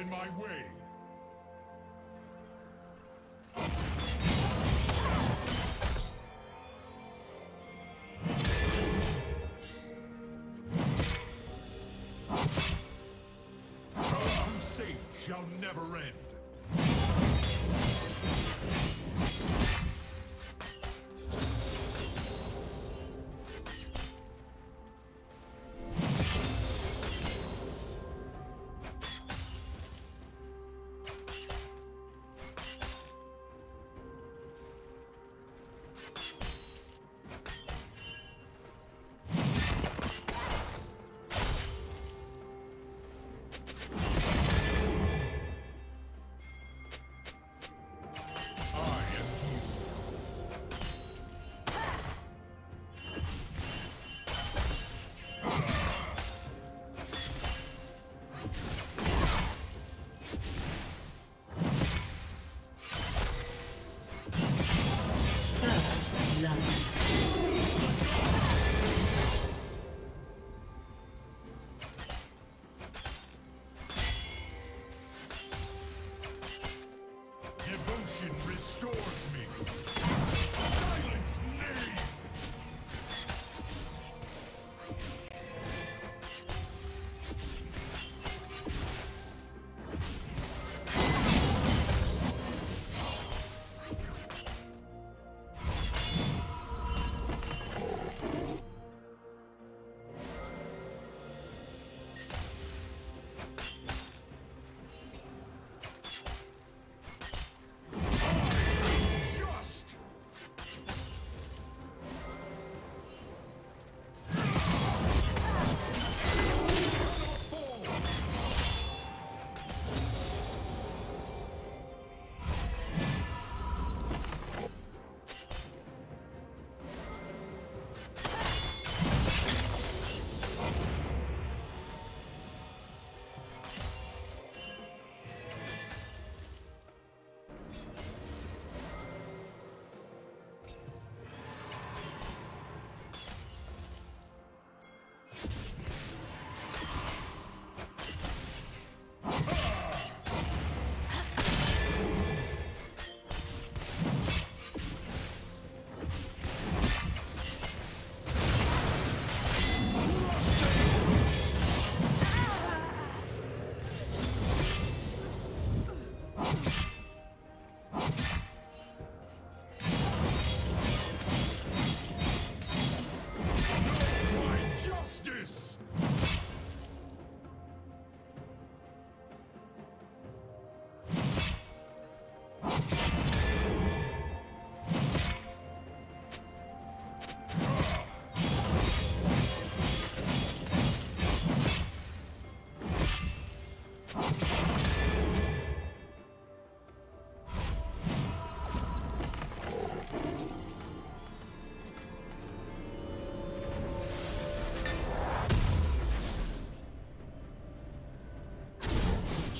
in my way. Unsafe shall never end.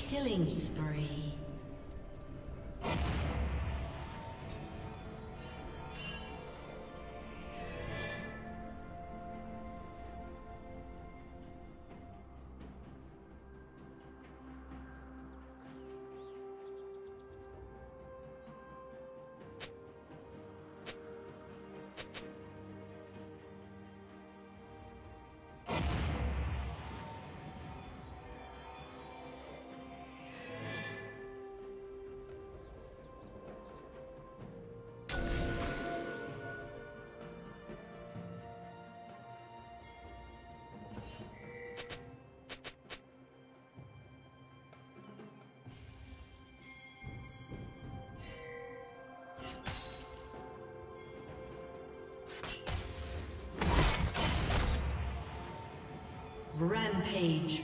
Killing spree. Rampage.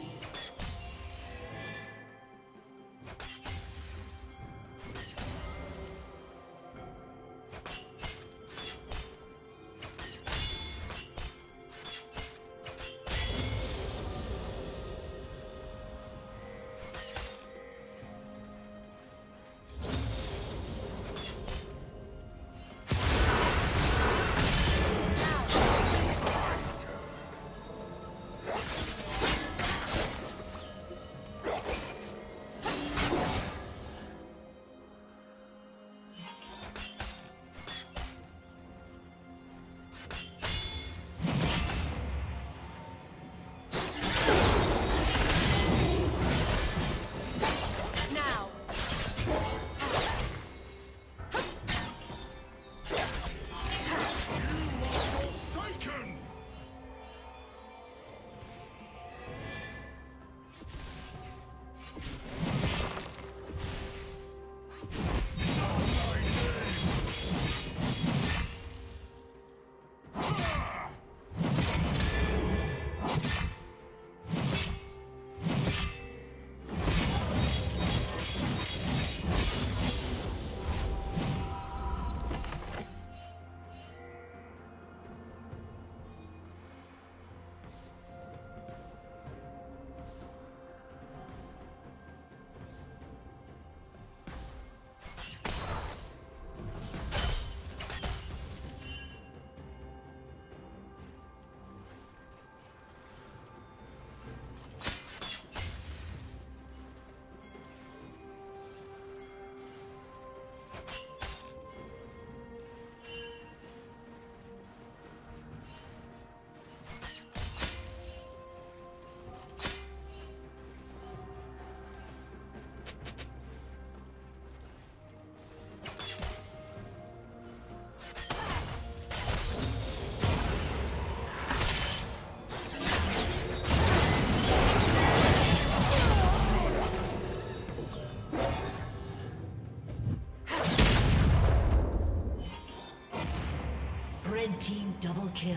Red team double kill.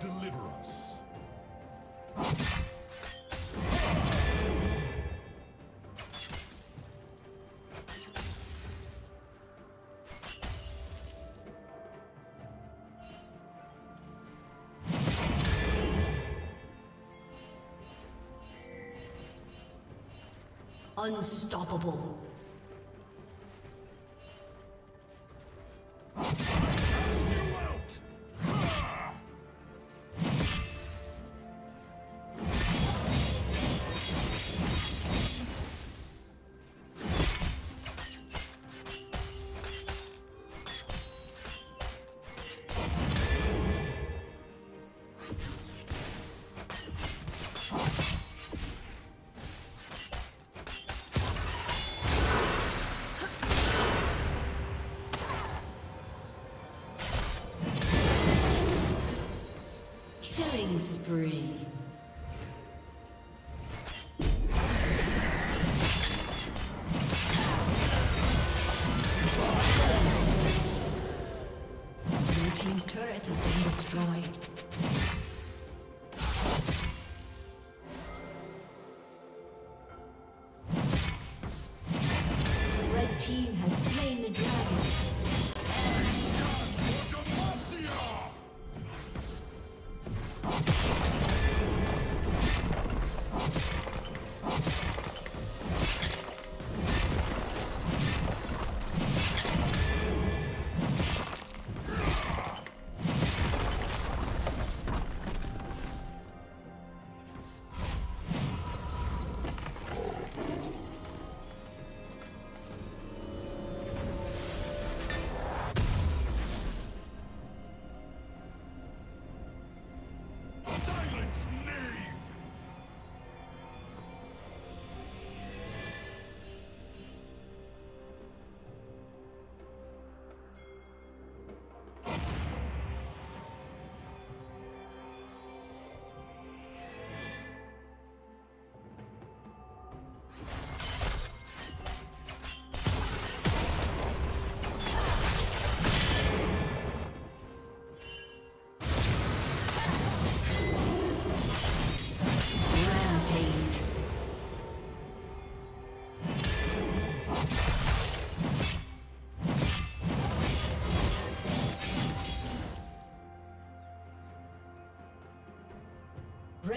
Deliver us. Unstoppable. Spree. Your team's turret has been destroyed.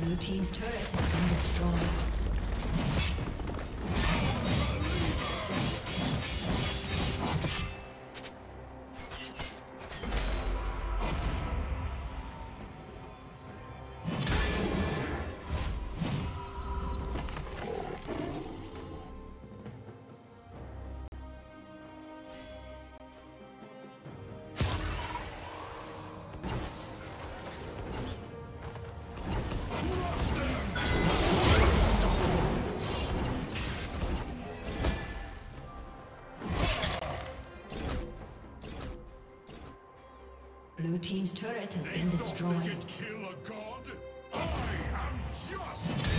Blue team's turret has been destroyed. Watch them! team's turret has been destroyed. They thought they could kill a god? I am just...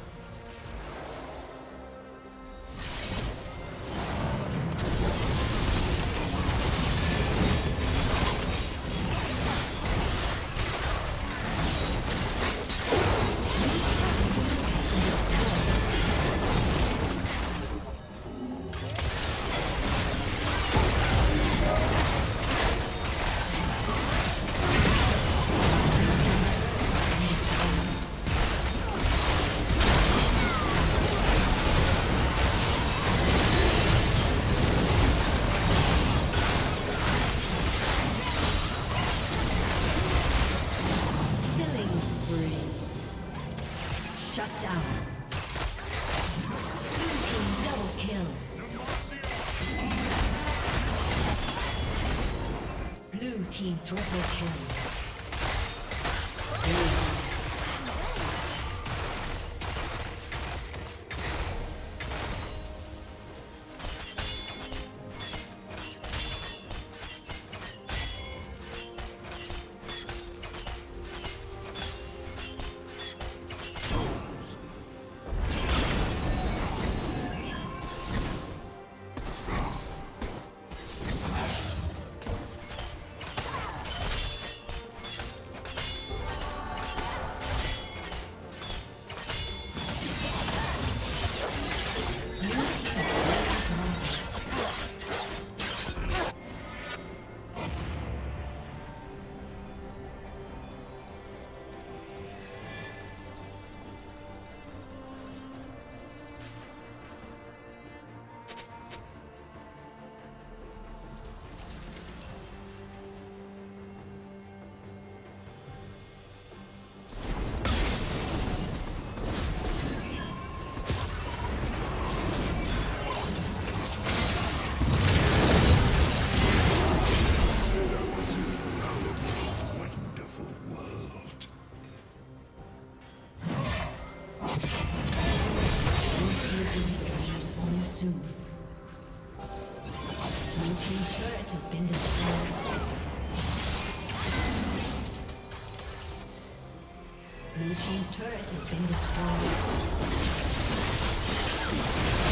Triple kill. Blue team's turret has been destroyed.